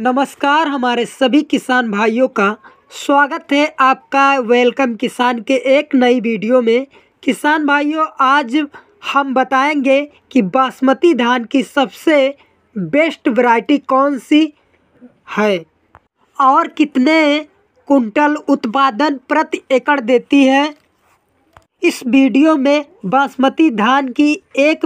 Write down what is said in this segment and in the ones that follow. नमस्कार हमारे सभी किसान भाइयों का स्वागत है आपका वेलकम किसान के एक नई वीडियो में। किसान भाइयों, आज हम बताएंगे कि बासमती धान की सबसे बेस्ट वैरायटी कौन सी है और कितने कुंटल उत्पादन प्रति एकड़ देती है। इस वीडियो में बासमती धान की एक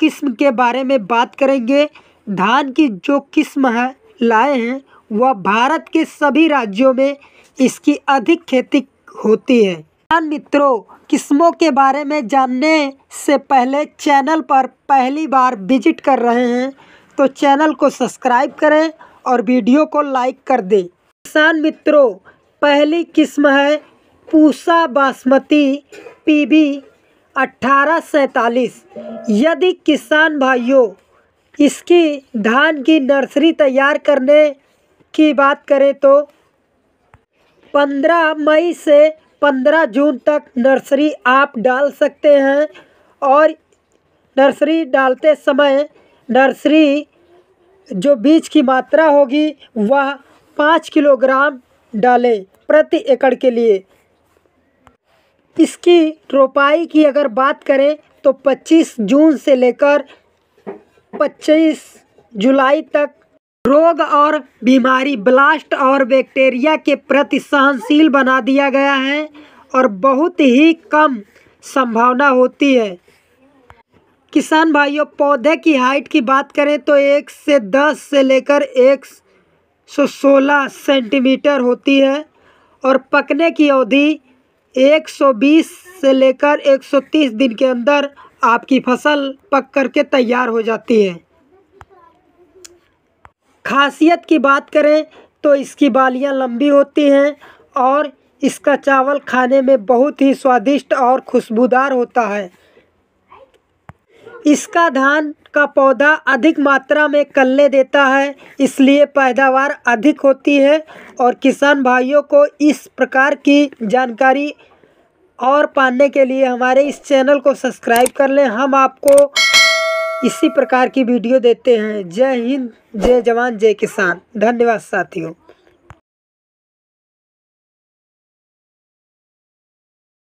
किस्म के बारे में बात करेंगे। धान की जो किस्म है लाए हैं वह भारत के सभी राज्यों में इसकी अधिक खेती होती है। किसान मित्रों, किस्मों के बारे में जानने से पहले चैनल पर पहली बार विजिट कर रहे हैं तो चैनल को सब्सक्राइब करें और वीडियो को लाइक कर दें। किसान मित्रों, पहली किस्म है पूसा बासमती पीबी 1847। यदि किसान भाइयों इसकी धान की नर्सरी तैयार करने की बात करें तो 15 मई से 15 जून तक नर्सरी आप डाल सकते हैं। और नर्सरी डालते समय नर्सरी जो बीज की मात्रा होगी वह 5 किलोग्राम डालें प्रति एकड़ के लिए। इसकी रोपाई की अगर बात करें तो 25 जून से लेकर 25 जुलाई तक रोग और बीमारी, ब्लास्ट और बैक्टीरिया के प्रति सहनशील बना दिया गया है और बहुत ही कम संभावना होती है। किसान भाइयों, पौधे की हाइट की बात करें तो 1 से 10 से लेकर 116 सेंटीमीटर होती है और पकने की अवधि 120 से लेकर 130 दिन के अंदर आपकी फसल पक करके तैयार हो जाती है। खासियत की बात करें तो इसकी बालियां लंबी होती हैं और इसका चावल खाने में बहुत ही स्वादिष्ट और खुशबूदार होता है। इसका धान का पौधा अधिक मात्रा में कल्ले देता है, इसलिए पैदावार अधिक होती है। और किसान भाइयों को इस प्रकार की जानकारी और पाने के लिए हमारे इस चैनल को सब्सक्राइब कर लें। हम आपको इसी प्रकार की वीडियो देते हैं। जय हिंद, जय जवान, जय किसान। धन्यवाद साथियों।